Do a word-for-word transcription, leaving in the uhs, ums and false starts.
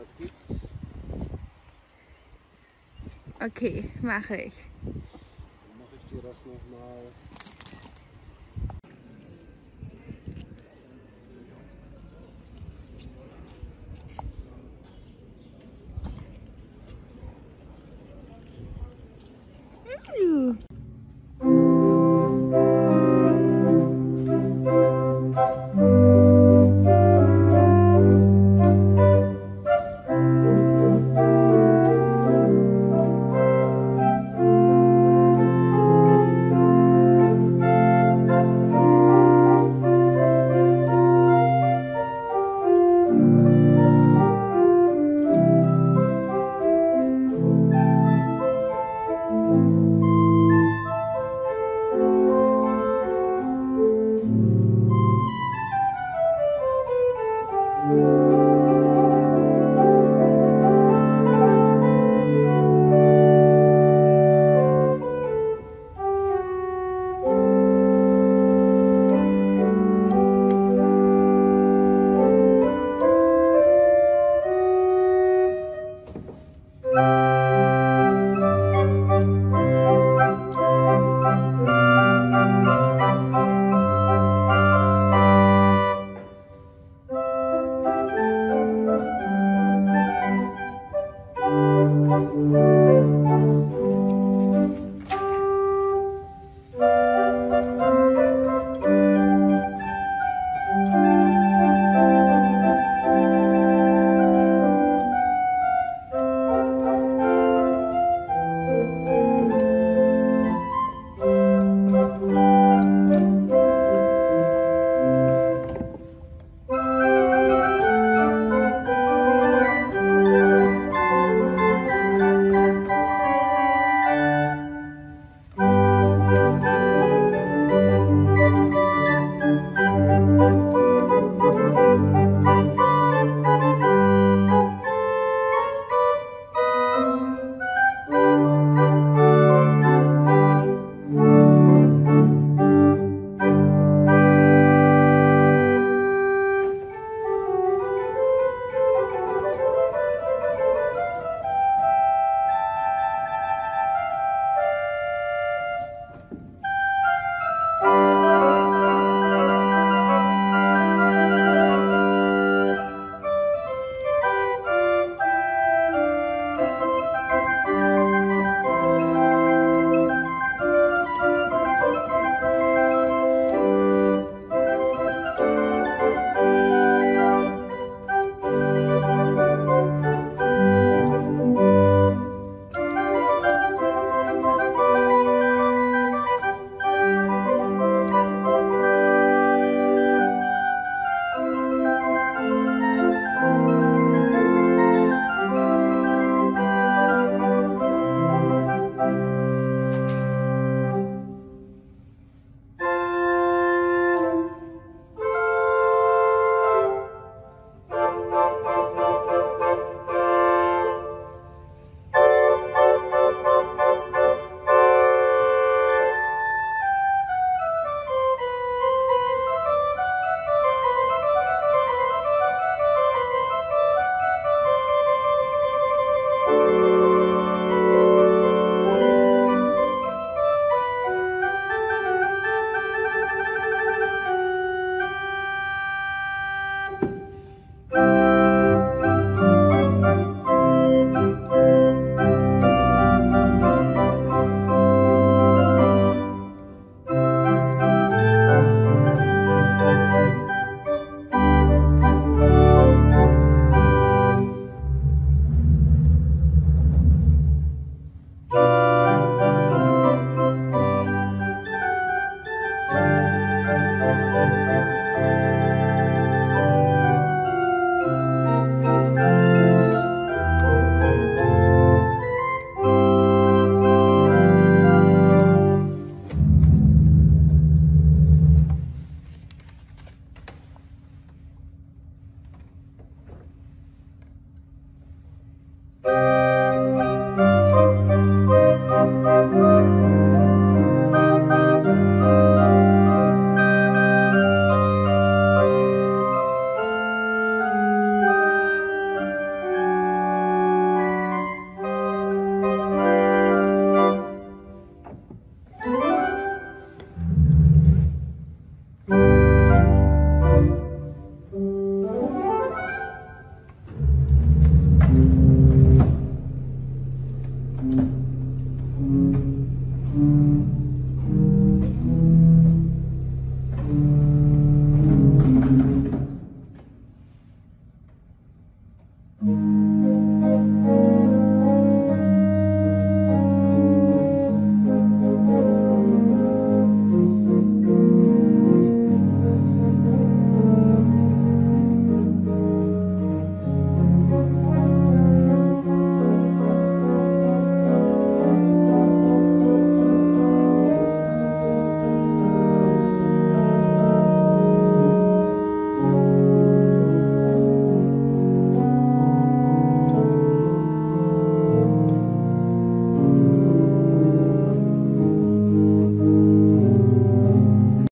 was gibt's? Okay, mache ich. Dann mache ich dir das nochmal.